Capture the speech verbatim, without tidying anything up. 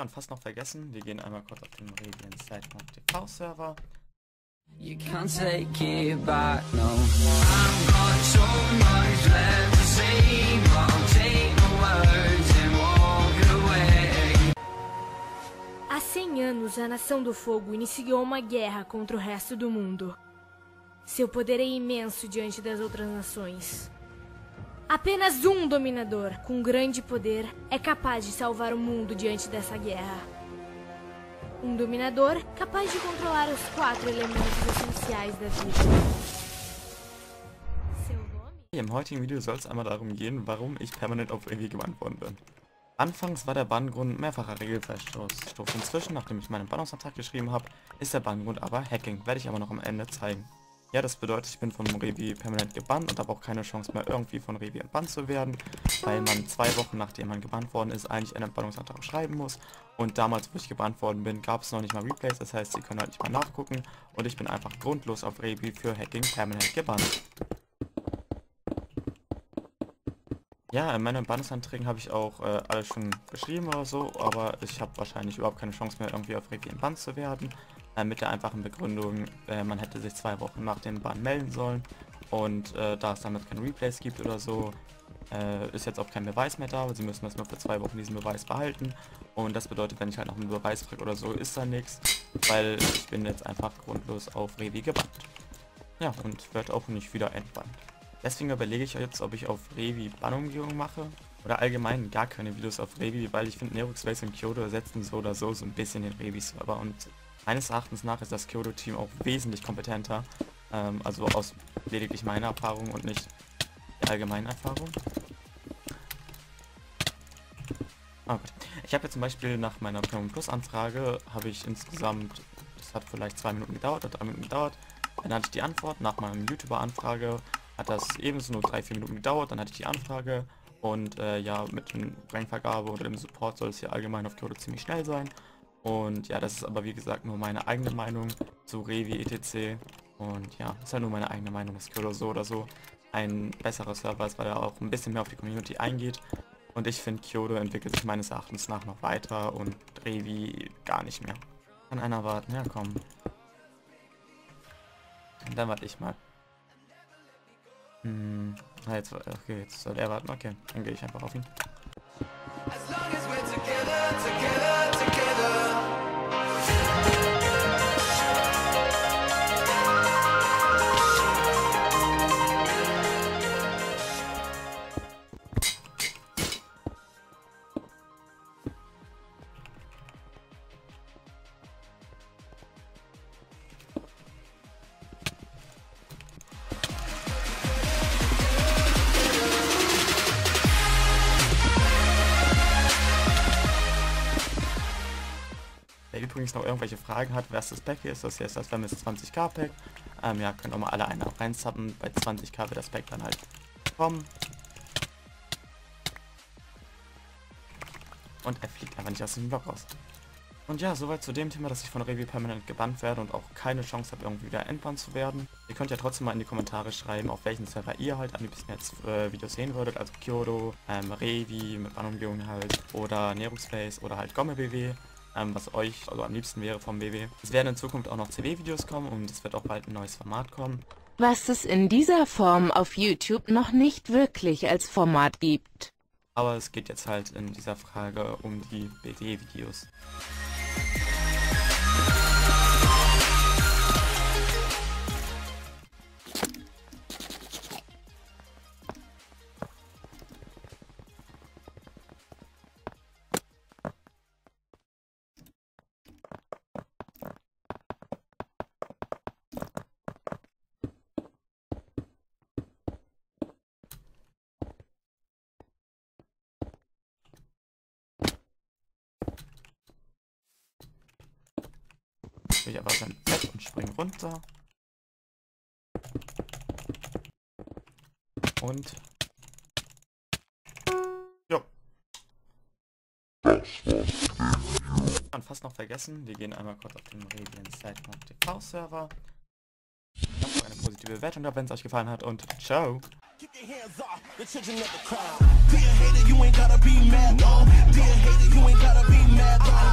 Und fast noch vergessen, wir gehen einmal kurz auf den Rewinside Punkt T V Server. You can't take it back, no. I've got so much left to say, but I'll take my words and walk away. Há cem anos, a Nação do Fogo iniciou uma guerra contra o resto do mundo. Seu poder é imenso diante das outras nações. Apenas um dominador, com grande poder, é capaz de salvar o mundo diante dessa guerra. Um dominador capaz de controlar os quatro elementos essenciais da vida. Im heutigen Video soll es einmal darum gehen, warum ich permanent auf irgendwie gebannt worden bin. Anfangs war der Banngrund mehrfacher Regelverstoß. Inzwischen, nachdem ich meinen Bannungsantrag geschrieben habe, ist der Banngrund aber Hacking, werde ich aber noch am Ende zeigen. Ja, das bedeutet, ich bin von Rewi permanent gebannt und habe auch keine Chance mehr, irgendwie von Rewi entbannt zu werden, weil man zwei Wochen, nachdem man gebannt worden ist, eigentlich einen Entbannungsantrag schreiben muss. Und damals, wo ich gebannt worden bin, gab es noch nicht mal Replays, das heißt, sie können halt nicht mal nachgucken und ich bin einfach grundlos auf Rewi für Hacking permanent gebannt. Ja, in meinen Entbannungsanträgen habe ich auch äh, alles schon geschrieben oder so, aber ich habe wahrscheinlich überhaupt keine Chance mehr, irgendwie auf Rewi entbannt zu werden. Mit der einfachen Begründung, äh, man hätte sich zwei Wochen nach dem Bann melden sollen und äh, da es damit keine Replays gibt oder so, äh, ist jetzt auch kein Beweis mehr da, weil sie müssen erstmal für zwei Wochen diesen Beweis behalten und das bedeutet, wenn ich halt noch einen Beweis kriege oder so, ist da nichts, weil ich bin jetzt einfach grundlos auf Rewi gebannt. Ja, und werde auch nicht wieder entbannt. Deswegen überlege ich jetzt, ob ich auf Rewi Bannumgehung mache oder allgemein gar keine Videos auf Rewi, weil ich finde, Neeruxface und Kyoto ersetzen so oder so so ein bisschen den Rewi-Server und meines Erachtens nach ist das Kyoto-Team auch wesentlich kompetenter, ähm, also aus lediglich meiner Erfahrung und nicht der allgemeinen Erfahrung. Oh Gott. Ich habe jetzt zum Beispiel nach meiner Premium Plus Anfrage, habe ich insgesamt, das hat vielleicht zwei Minuten gedauert, hat drei Minuten gedauert, dann hatte ich die Antwort, nach meinem YouTuber Anfrage hat das ebenso nur drei, vier Minuten gedauert, dann hatte ich die Anfrage und äh, ja, mit dem Rangvergabe oder dem Support soll es hier allgemein auf Kyoto ziemlich schnell sein. Und ja, das ist aber wie gesagt nur meine eigene Meinung zu Rewi et cetera. Und ja, das ist halt nur meine eigene Meinung, dass Kyoto so oder so ein besserer Server ist, weil er auch ein bisschen mehr auf die Community eingeht. Und ich finde, Kyoto entwickelt sich meines Erachtens nach noch weiter und Rewi gar nicht mehr. Kann einer warten? Ja, komm. Und dann warte ich mal. Hm, na jetzt, okay, jetzt soll er warten. Okay, dann gehe ich einfach auf ihn. Übrigens noch irgendwelche Fragen hat, wer das Pack hier ist, das hier ist das VAMIS zwanzig K Pack. Ähm, ja, könnt auch mal alle einen auch reinzappen, bei zwanzig K wird das Pack dann halt kommen. Und er fliegt einfach nicht aus dem Block raus. Und ja, soweit zu dem Thema, dass ich von Rewi permanent gebannt werde und auch keine Chance habe, irgendwie wieder entbannt zu werden. Ihr könnt ja trotzdem mal in die Kommentare schreiben, auf welchen Server ihr halt am liebsten jetzt äh, Videos sehen würdet, also Kyoto, ähm, Rewi mit Bannumgehung halt, oder Neeruxface oder halt Gomme B W. Ähm, was euch also am liebsten wäre vom B W. Es werden in Zukunft auch noch C W-Videos kommen und es wird auch bald ein neues Format kommen. Was es in dieser Form auf YouTube noch nicht wirklich als Format gibt. Aber es geht jetzt halt in dieser Frage um die B W-Videos. Ich einfach sein Bett und springe runter und jo. Und fast noch vergessen, wir gehen einmal kurz auf den Rewinside Punkt T V Server. Lasst eine positive Bewertung da, wenn es euch gefallen hat und ciao. Get your hands off the children of the crowd. Dear hater, you ain't gotta be mad. No, dear hater, you ain't gotta be mad.